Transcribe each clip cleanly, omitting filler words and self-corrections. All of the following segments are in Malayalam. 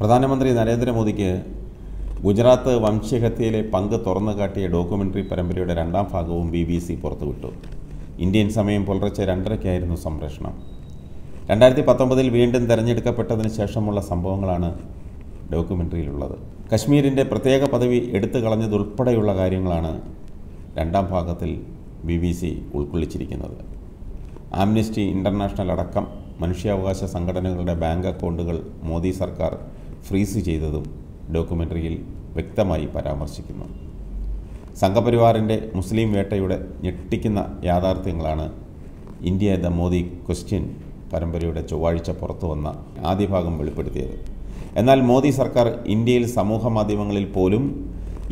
പ്രധാനമന്ത്രി നരേന്ദ്രമോദിക്ക് ഗുജറാത്ത് വംശഹത്യയിലെ പങ്ക് തുറന്നു കാട്ടിയ ഡോക്യുമെൻ്ററി പരമ്പരയുടെ രണ്ടാം ഭാഗവും BBC പുറത്തുവിട്ടു. ഇന്ത്യൻ സമയം പുലർച്ചെ 2:30-ക്കായിരുന്നു സംപ്രേഷണം. 2019-ൽ വീണ്ടും തിരഞ്ഞെടുക്കപ്പെട്ടതിന് ശേഷമുള്ള സംഭവങ്ങളാണ് ഡോക്യുമെൻ്ററിയിലുള്ളത്. കശ്മീരിൻ്റെ പ്രത്യേക പദവി എടുത്തു കളഞ്ഞതുൾപ്പെടെയുള്ള കാര്യങ്ങളാണ് രണ്ടാം ഭാഗത്തിൽ BBC ഉൾക്കൊള്ളിച്ചിരിക്കുന്നത്. ആംനെസ്റ്റി ഇൻ്റർനാഷണൽ അടക്കം മനുഷ്യാവകാശ സംഘടനകളുടെ ബാങ്ക് അക്കൗണ്ടുകൾ മോദി സർക്കാർ ഫ്രീസ് ചെയ്തതും ഡോക്യുമെൻ്ററിയിൽ വ്യക്തമായി പരാമർശിക്കുന്നു. സംഘപരിവാറിൻ്റെ മുസ്ലിം വേട്ടയുടെ ഞെട്ടിക്കുന്ന യാഥാർത്ഥ്യങ്ങളാണ് ഇന്ത്യ ദ മോദി ക്വസ്റ്റ്യൻ പരമ്പരയുടെ ചൊവ്വാഴ്ച പുറത്തു വന്ന ആദ്യ ഭാഗം വെളിപ്പെടുത്തിയത്. എന്നാൽ മോദി സർക്കാർ ഇന്ത്യയിൽ സമൂഹ മാധ്യമങ്ങളിൽ പോലും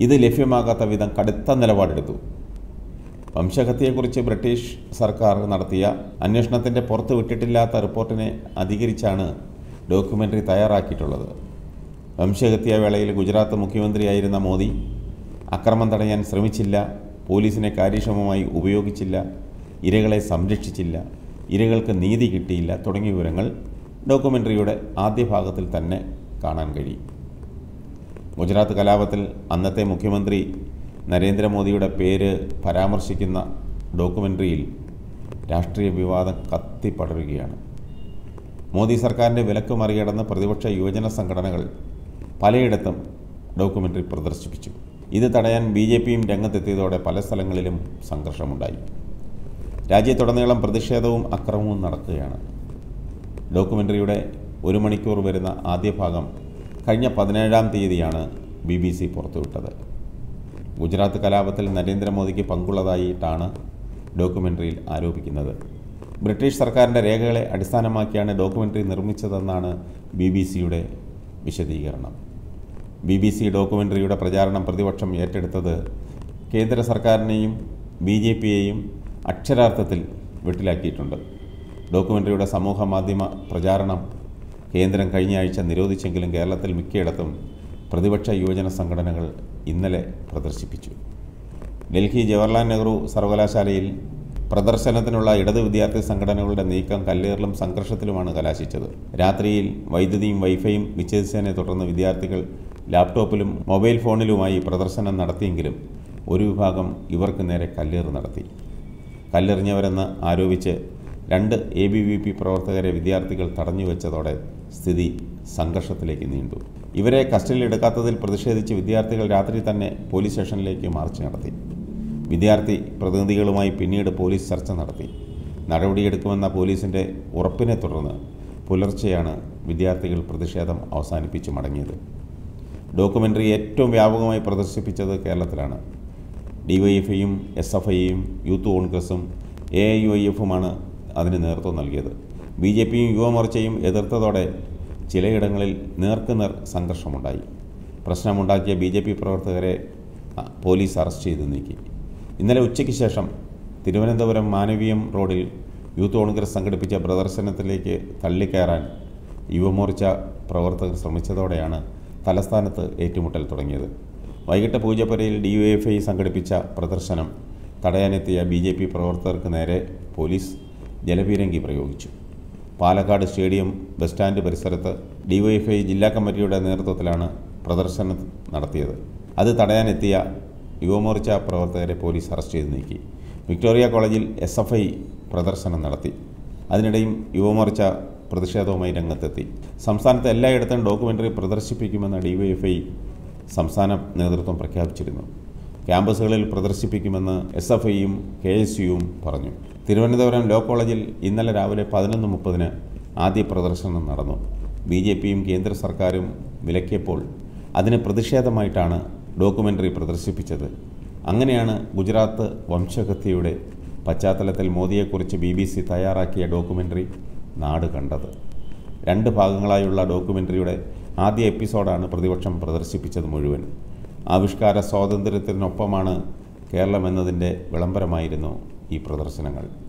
ഇത് ലഭ്യമാകാത്ത വിധം കടുത്ത നിലപാടെടുത്തു. വംശഹത്യയെക്കുറിച്ച് ബ്രിട്ടീഷ് സർക്കാർ നടത്തിയ അന്വേഷണത്തിൻ്റെ പുറത്തുവിട്ടിട്ടില്ലാത്ത റിപ്പോർട്ടിനെ അധികരിച്ചാണ് ഡോക്യുമെൻ്ററി തയ്യാറാക്കിയിട്ടുള്ളത്. വംശഹത്യ വേളയിൽ ഗുജറാത്ത് മുഖ്യമന്ത്രിയായിരുന്ന മോദി അക്രമം തടയാൻ ശ്രമിച്ചില്ല, പോലീസിനെ കാര്യക്ഷമമായി ഉപയോഗിച്ചില്ല, ഇരകളെ സംരക്ഷിച്ചില്ല, ഇരകൾക്ക് നീതി കിട്ടിയില്ല തുടങ്ങിയ വിവരങ്ങൾ ഡോക്യുമെൻ്ററിയുടെ ആദ്യ ഭാഗത്തിൽ തന്നെ കാണാൻ കഴിയും. ഗുജറാത്ത് കലാപത്തിൽ അന്നത്തെ മുഖ്യമന്ത്രി നരേന്ദ്രമോദിയുടെ പേര് പരാമർശിക്കുന്ന ഡോക്യുമെൻ്ററിയിൽ രാഷ്ട്രീയ വിവാദം കത്തിപ്പടരുകയാണ്. മോദി സർക്കാരിൻ്റെ വിലക്ക് മറികടന്ന് പ്രതിപക്ഷ യുവജന സംഘടനകൾ പലയിടത്തും ഡോക്യുമെൻ്ററി പ്രദർശിപ്പിച്ചു. ഇത് തടയാൻ BJP രംഗത്തെത്തിയതോടെ പല സ്ഥലങ്ങളിലും സംഘർഷമുണ്ടായി. രാജ്യത്തുടനീളം പ്രതിഷേധവും അക്രമവും നടക്കുകയാണ്. ഡോക്യുമെൻ്ററിയുടെ 1 മണിക്കൂർ വരുന്ന ആദ്യ ഭാഗം കഴിഞ്ഞ 17-ാം തീയതിയാണ് BBC പുറത്തുവിട്ടത്. ഗുജറാത്ത് കലാപത്തിൽ നരേന്ദ്രമോദിക്ക് പങ്കുള്ളതായിട്ടാണ് ഡോക്യുമെൻ്ററിയിൽ ആരോപിക്കുന്നത്. ബ്രിട്ടീഷ് സർക്കാരിൻ്റെ രേഖകളെ അടിസ്ഥാനമാക്കിയാണ് ഡോക്യുമെൻ്ററി നിർമ്മിച്ചതെന്നാണ് BBC വിശദീകരണം. BBC ഡോക്യുമെൻ്ററിയുടെ പ്രചാരണം പ്രതിപക്ഷം ഏറ്റെടുത്തത് കേന്ദ്ര സർക്കാരിനെയും BJPയെയും അക്ഷരാർത്ഥത്തിൽ വെട്ടിലാക്കിയിട്ടുണ്ട്. ഡോക്യുമെൻ്ററിയുടെ സമൂഹ മാധ്യമ പ്രചാരണം കേന്ദ്രം കഴിഞ്ഞ ആഴ്ച നിരോധിച്ചെങ്കിലും കേരളത്തിൽ മിക്കയിടത്തും പ്രതിപക്ഷ യുവജന സംഘടനകൾ ഇന്നലെ പ്രദർശിപ്പിച്ചു. ഡൽഹി ജവഹർലാൽ നെഹ്റു സർവകലാശാലയിൽ പ്രദർശനത്തിനുള്ള ഇടത് വിദ്യാർത്ഥി സംഘടനകളുടെ നീക്കം കല്ലേറിലും സംഘർഷത്തിലുമാണ് കലാശിച്ചത്. രാത്രിയിൽ വൈദ്യുതിയും വൈഫൈയും വിച്ഛേദിച്ചതിനെ തുടർന്ന് വിദ്യാർത്ഥികൾ ലാപ്ടോപ്പിലും മൊബൈൽ ഫോണിലുമായി പ്രദർശനം നടത്തിയെങ്കിലും ഒരു വിഭാഗം ഇവർക്ക് നേരെ കല്ലേറ് നടത്തി. കല്ലെറിഞ്ഞവരെന്ന് ആരോപിച്ച് 2 ABVP പ്രവർത്തകരെ വിദ്യാർത്ഥികൾ തടഞ്ഞു വെച്ചതോടെ സ്ഥിതി സംഘർഷത്തിലേക്ക് നീണ്ടു. ഇവരെ കസ്റ്റഡിയിലെടുക്കാത്തതിൽ പ്രതിഷേധിച്ച് വിദ്യാർത്ഥികൾ രാത്രി തന്നെ പോലീസ് സ്റ്റേഷനിലേക്ക് മാർച്ച് നടത്തി. വിദ്യാർത്ഥി പ്രതിനിധികളുമായി പിന്നീട് പോലീസ് ചർച്ച നടത്തി. നടപടിയെടുക്കുമെന്ന പോലീസിൻ്റെ ഉറപ്പിനെ തുടർന്ന് പുലർച്ചെയാണ് വിദ്യാർത്ഥികൾ പ്രതിഷേധം അവസാനിപ്പിച്ച് മടങ്ങിയത്. ഡോക്യുമെൻ്ററി ഏറ്റവും വ്യാപകമായി പ്രദർശിപ്പിച്ചത് കേരളത്തിലാണ്. DYFയും SFIയും യൂത്ത് കോൺഗ്രസും AIUIFുമാണ് അതിന് നേതൃത്വം നൽകിയത്. BJPയും യുവമോർച്ചയും എതിർത്തതോടെ ചിലയിടങ്ങളിൽ നേർക്കുനേർ സംഘർഷമുണ്ടായി. പ്രശ്നമുണ്ടാക്കിയ BJP പ്രവർത്തകരെ പോലീസ് അറസ്റ്റ് ചെയ്ത് നീക്കി. ഇന്നലെ ഉച്ചയ്ക്ക് ശേഷം തിരുവനന്തപുരം മാനവീയം റോഡിൽ യൂത്ത് കോൺഗ്രസ് സംഘടിപ്പിച്ച പ്രദർശനത്തിലേക്ക് തള്ളിക്കയറാൻ യുവമോർച്ച പ്രവർത്തകർ ശ്രമിച്ചതോടെയാണ് തലസ്ഥാനത്ത് ഏറ്റുമുട്ടൽ തുടങ്ങിയത്. വൈകിട്ട് പൂജപ്പുരയിൽ DYFI സംഘടിപ്പിച്ച പ്രദർശനം തടയാനെത്തിയ BJP പ്രവർത്തകർക്ക് നേരെ പോലീസ് ജലപീരങ്കി പ്രയോഗിച്ചു. പാലക്കാട് സ്റ്റേഡിയം ബസ് സ്റ്റാൻഡ് പരിസരത്ത് DYFI ജില്ലാ കമ്മിറ്റിയുടെ നേതൃത്വത്തിലാണ് പ്രദർശനം നടത്തിയത്. അത് തടയാനെത്തിയ യുവമോർച്ച പ്രവർത്തകരെ പോലീസ് അറസ്റ്റ് ചെയ്ത് നീക്കി. വിക്ടോറിയ കോളേജിൽ SFI പ്രദർശനം നടത്തി. അതിനിടെയും യുവമോർച്ച പ്രതിഷേധവുമായി രംഗത്തെത്തി. സംസ്ഥാനത്ത് എല്ലായിടത്തും ഡോക്യുമെൻ്ററി പ്രദർശിപ്പിക്കുമെന്ന് DYFI സംസ്ഥാന നേതൃത്വം പ്രഖ്യാപിച്ചിരുന്നു. ക്യാമ്പസുകളിൽ പ്രദർശിപ്പിക്കുമെന്ന് SFIയും KSUവും പറഞ്ഞു. തിരുവനന്തപുരം ലോ കോളേജിൽ ഇന്നലെ രാവിലെ 11:30-ന് ആദ്യ പ്രദർശനം നടന്നു. BJPയും കേന്ദ്ര സർക്കാരും വിലക്കിയപ്പോൾ അതിന് പ്രതിഷേധമായിട്ടാണ് ഡോക്യുമെൻ്ററി പ്രദർശിപ്പിച്ചത്. അങ്ങനെയാണ് ഗുജറാത്ത് വംശഹത്യയുടെ പശ്ചാത്തലത്തിൽ മോദിയെക്കുറിച്ച് BBC തയ്യാറാക്കിയ ഡോക്യുമെൻ്ററി നാട് കണ്ടത്. 2 ഭാഗങ്ങളായുള്ള ഡോക്യുമെൻ്ററിയുടെ ആദ്യ എപ്പിസോഡാണ് പ്രതിപക്ഷം പ്രദർശിപ്പിച്ചത് മുഴുവൻ. ആവിഷ്കാര സ്വാതന്ത്ര്യത്തിനൊപ്പമാണ് കേരളം എന്നതിൻ്റെ വിളംബരമായിരുന്നു ഈ പ്രദർശനങ്ങൾ.